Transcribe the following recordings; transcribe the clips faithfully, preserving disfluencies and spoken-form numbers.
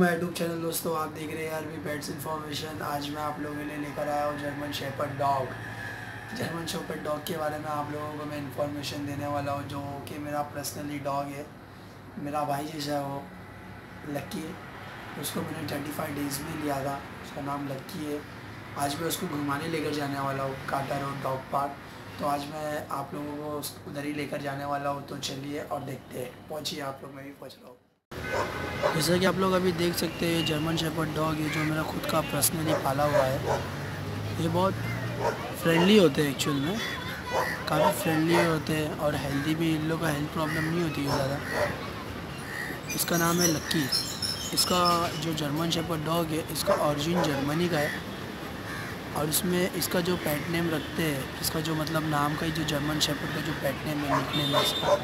मैं YouTube channel दोस्तों, आप देख रहे हैं आरबी पेट्स इन्फॉर्मेशन। आज मैं आप लोगों के लिए लेकर आया हूँ German shepherd dog. German shepherd dog के बारे में आप लोगों को मैं इन्फॉर्मेशन देने वाला हूँ, जो कि मेरा पर्सनली डॉग है। मेरा भाई जैसा है वो, लक्की है। उसको मैंने थर्टी फाइव डेज़ में लिया था, उसका नाम लक्की है। आज मैं उसको घुमाने लेकर जाने वाला हूँ कांटा रोड डॉग पार्क। तो आज मैं आप लोगों को उधर ही लेकर जाने वाला हूँ, तो चलिए और देखते हैं। पहुँचिए आप लोग, मैं भी पहुँच रहा हूँ। जैसा कि आप लोग अभी देख सकते हैं, जर्मन शेपर्ड डॉग है जो मेरा खुद का पर्सनली पाला हुआ है। ये बहुत फ्रेंडली होते हैं, एक्चुअल में काफ़ी फ्रेंडली होते हैं और हेल्दी भी। इन लोगों का हेल्थ प्रॉब्लम नहीं होती है ज़्यादा। इसका नाम है लक्की। इसका जो जर्मन शेपर्ड डॉग है, इसका ऑरिजिन जर्मनी का है। और इसमें इसका जो पेट नेम रखते हैं, इसका जो मतलब नाम का ही जो जर्मन शेपर्ड का जो पेट नेम है, निक नेम है इसका,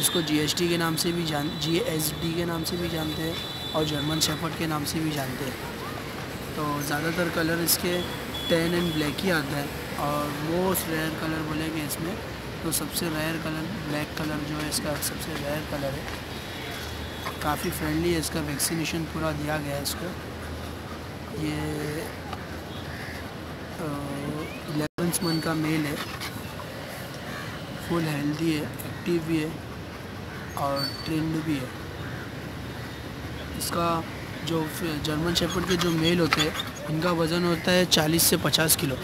इसको जीएसटी के नाम से भी जान जीएसडी के नाम से भी जानते हैं और जर्मन शेपर्ड के नाम से भी जानते हैं। तो ज़्यादातर कलर इसके टैन एंड ब्लैक ही आता है, और मोस्ट रेयर कलर बोलेंगे इसमें तो सबसे रेयर कलर ब्लैक कलर जो है इसका सबसे रेयर कलर है। काफ़ी फ्रेंडली है, इसका वैक्सीनेशन पूरा दिया गया है इसको। ये इलेवन मंथ का मेल है, फुल हेल्दी है, एक्टिव भी है और ट्रेंड भी है। इसका जो जर्मन शेपर्ड के जो मेल होते हैं, उनका वज़न होता है चालीस से पचास किलो,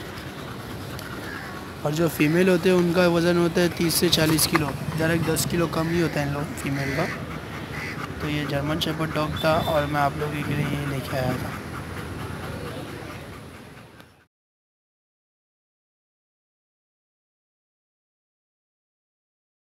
और जो फीमेल होते हैं उनका वज़न होता है तीस से चालीस किलो। डायरेक्ट दस किलो कम ही होता है इन लोग फीमेल का। तो ये जर्मन शेपर्ड डॉग था और मैं आप लोगों के लिए ये लेके आया था।